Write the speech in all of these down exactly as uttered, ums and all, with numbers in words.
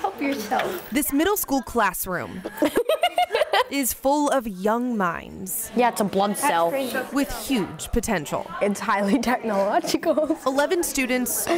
Help yourself. This middle school classroom is full of young minds. Yeah, it's a blood cell. With huge potential. It's highly technological. eleven students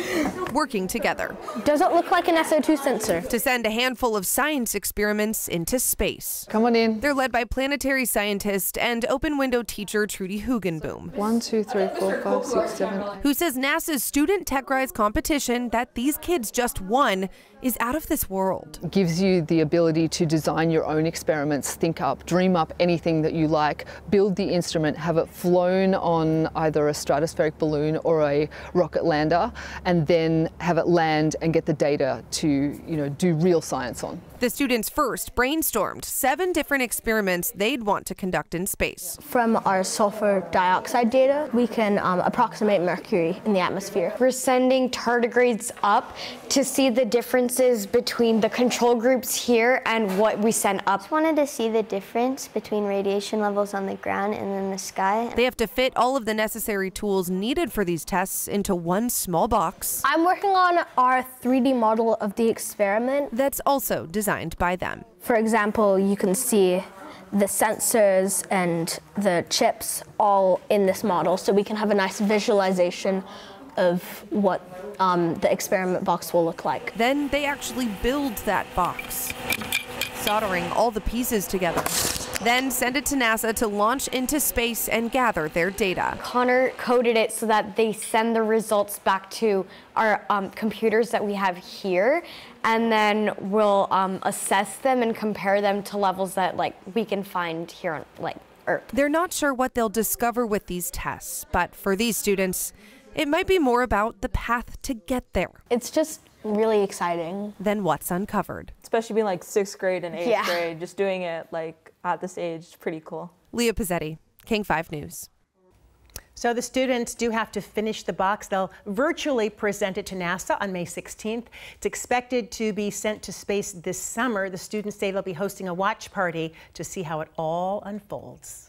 working together. Does it look like an S O two sensor? To send a handful of science experiments into space. Come on in. They're led by planetary scientist and open window teacher Trudy Hugenboom. One, two, three, four, five, six, seven. Who says NASA's student TechRise competition that these kids just won is out of this world. It gives you the ability to design your own experiments, think up, dream up anything that you like, build the instrument, have it flown on either a stratospheric balloon or a rocket lander, and then have it land and get the data to, you know, do real science on. The students first brainstormed seven different experiments they'd want to conduct in space. From our sulfur dioxide data, we can um, approximate mercury in the atmosphere. We're sending tardigrades up to see the differences between the control groups here and what we sent up. I just wanted to see the difference between radiation levels on the ground and in the sky. They have to fit all of the necessary tools needed for these tests into one small box. I'm working on our three D model of the experiment. That's also designed by them. For example, you can see the sensors and the chips all in this model, so we can have a nice visualization of what um, the experiment box will look like. Then they actually build that box, soldering all the pieces together. Then send it to NASA to launch into space and gather their data. Connor coded it so that they send the results back to our um, computers that we have here, and then we'll um, assess them and compare them to levels that like we can find here on like Earth. They're not sure what they'll discover with these tests, but for these students, it might be more about the path to get there. It's just really exciting. Then what's uncovered. Especially being like sixth grade and eighth yeah. grade, just doing it like at this age, pretty cool. Leah Pazzetti, King five News. So the students do have to finish the box. They'll virtually present it to NASA on May sixteenth. It's expected to be sent to space this summer. The students say they'll be hosting a watch party to see how it all unfolds.